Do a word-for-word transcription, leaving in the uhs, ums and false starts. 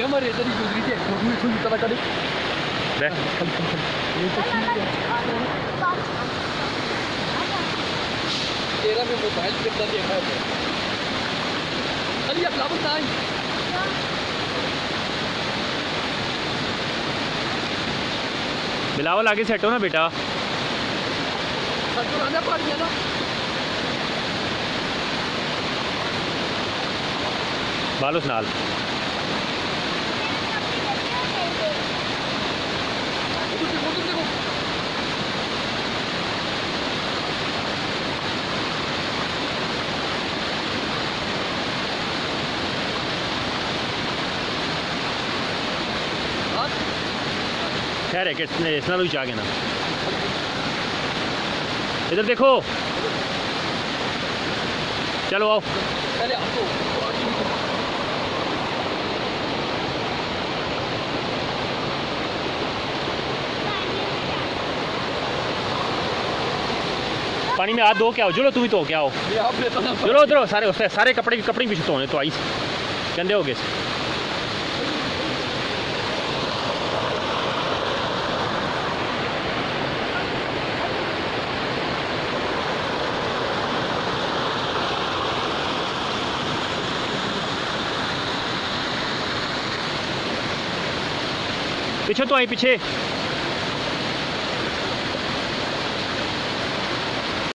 gambar ya tadi gua kerja, gua dulu cuma sama tadi. Dah. तेरा भी mobile कितना देखा है? अरे आप लाभ उठाएं। बिलावल आगे सेट हो ना बेटा। सेट हो आना पड़ गया ना। बालू स्नाल। ठहरे किसने इसना लुच आ गया ना इधर देखो चलो आओ पहले आओ पानी में हाथ धो के आओ चलो तुम ही तो क्या हो चलो उधर सारे उससे सारे कपड़े के कपड़े भी धोने तो आई गंदे हो गए पीछे तो आई पीछे